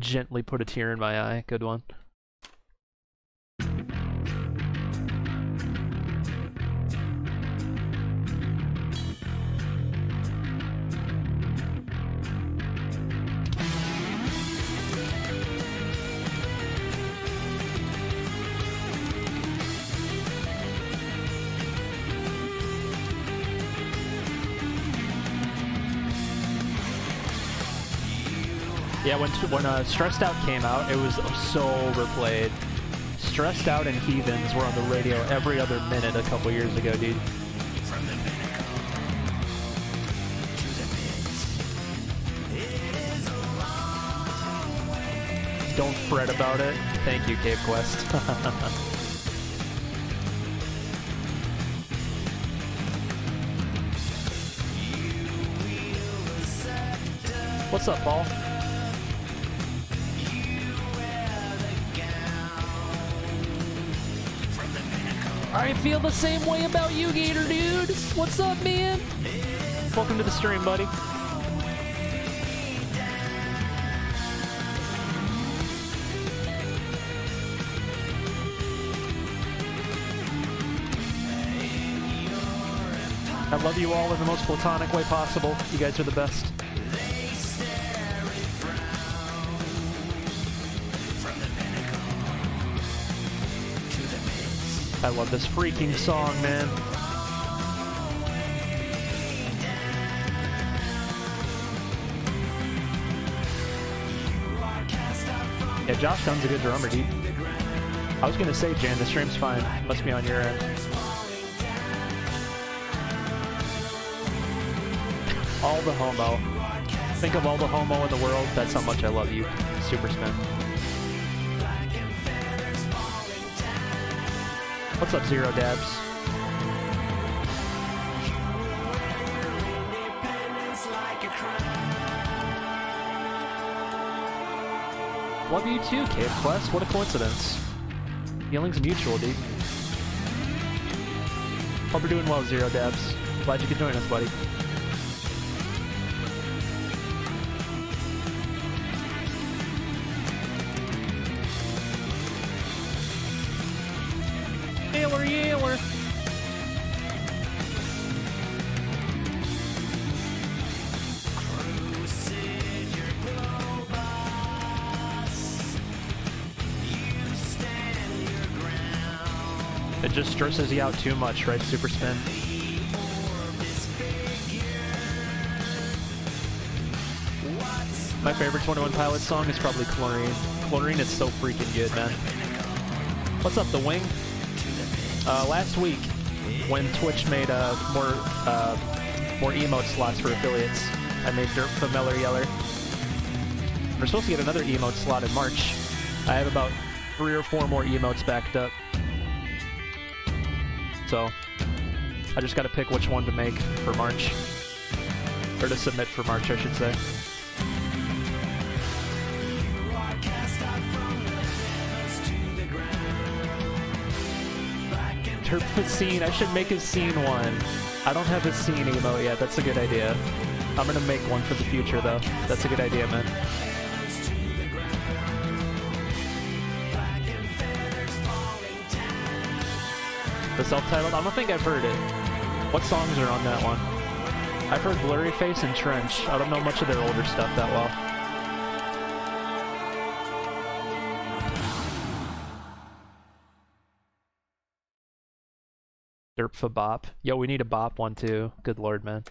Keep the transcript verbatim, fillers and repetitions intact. gently put a tear in my eye. Good one. Yeah, when when uh, Stressed Out came out, it was so overplayed. Stressed Out and Heathens were on the radio every other minute a couple years ago, dude. Don't fret about it. Thank you, Cape Quest. What's up, Paul? I feel the same way about you, Gator, dude. What's up, man? Welcome to the stream, buddy. I love you all in the most platonic way possible. You guys are the best. I love this freaking song, man. Yeah, Josh Dunn's a good drummer, dude. I was gonna say, Jan, the stream's fine. Must be on your end. All the homo. Think of all the homo in the world. That's how much I love you. Super spin. What's up, Zero Dabs? Love you too, Cape Quest. What a coincidence. Feeling's mutual, dude. Hope you're doing well, Zero Dabs. Glad you could join us, buddy. It just stresses you out too much, right, Super Spin? My favorite Twenty One Pilots song is probably Chlorine. Chlorine is so freaking good, man. What's up, The Wing? Uh, last week, when Twitch made uh, more uh, more emote slots for affiliates, I made Derp Familiar Yeller. We're supposed to get another emote slot in March. I have about three or four more emotes backed up. So, I just gotta pick which one to make for March. Or to submit for March, I should say. Derp Scene, I should make a scene one. I don't have a scene emote yet, that's a good idea. I'm gonna make one for the future though. That's a good idea, man. The self-titled? I don't think I've heard it. What songs are on that one? I've heard Blurryface and Trench. I don't know much of their older stuff that well. Derp for Bop. Yo, we need a Bop one too. Good lord, man.